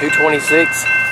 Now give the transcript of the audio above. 226.